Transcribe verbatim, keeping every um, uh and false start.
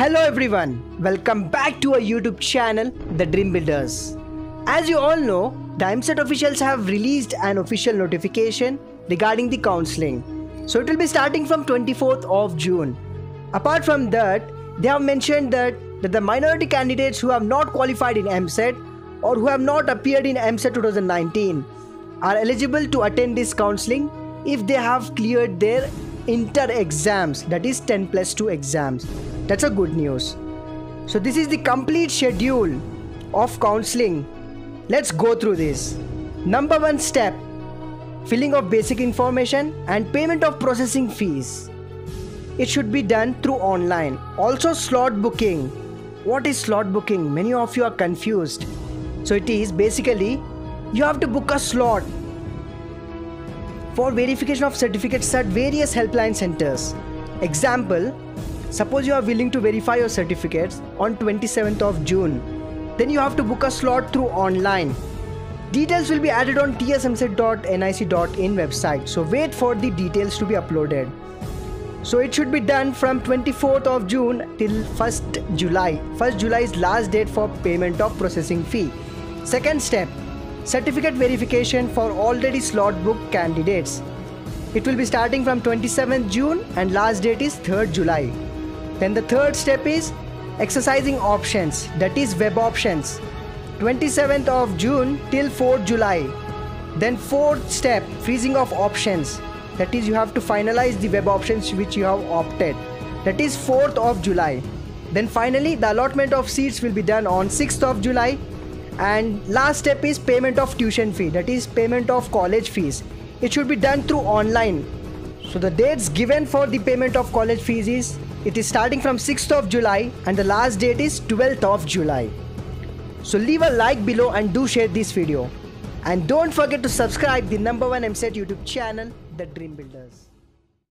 Hello everyone, welcome back to our YouTube channel, The Dream Builders. As you all know, the EAMCET officials have released an official notification regarding the counselling. So it will be starting from twenty-fourth of June. Apart from that, they have mentioned that, that the minority candidates who have not qualified in EAMCET or who have not appeared in EAMCET twenty nineteen are eligible to attend this counselling if they have cleared their inter exams, that is ten plus two exams. That's a good news. So this is the complete schedule of counselling. Let's go through this. Number one step, filling of basic information and payment of processing fees. It should be done through online. Also slot booking. What is slot booking? Many of you are confused. So it is basically you have to book a slot for verification of certificates at various helpline centers. Example, suppose you are willing to verify your certificates on twenty-seventh of June, then you have to book a slot through online. Details will be added on t s m c dot n i c dot in website, so wait for the details to be uploaded. So it should be done from twenty-fourth of June till first July. first July is last date for payment of processing fee. Second step, certificate verification for already slot booked candidates. It will be starting from twenty-seventh June and last date is third July. Then the third step is exercising options, that is web options, twenty-seventh of June till fourth July. Then fourth step, freezing of options, that is you have to finalize the web options which you have opted, that is fourth of July. Then finally the allotment of seats will be done on sixth of July. And last step is payment of tuition fee, that is payment of college fees. It should be done through online. So the dates given for the payment of college fees is, it is starting from sixth of July and the last date is twelfth of July. So leave a like below and do share this video. And don't forget to subscribe the number one EAMCET YouTube channel, The Dream Builders.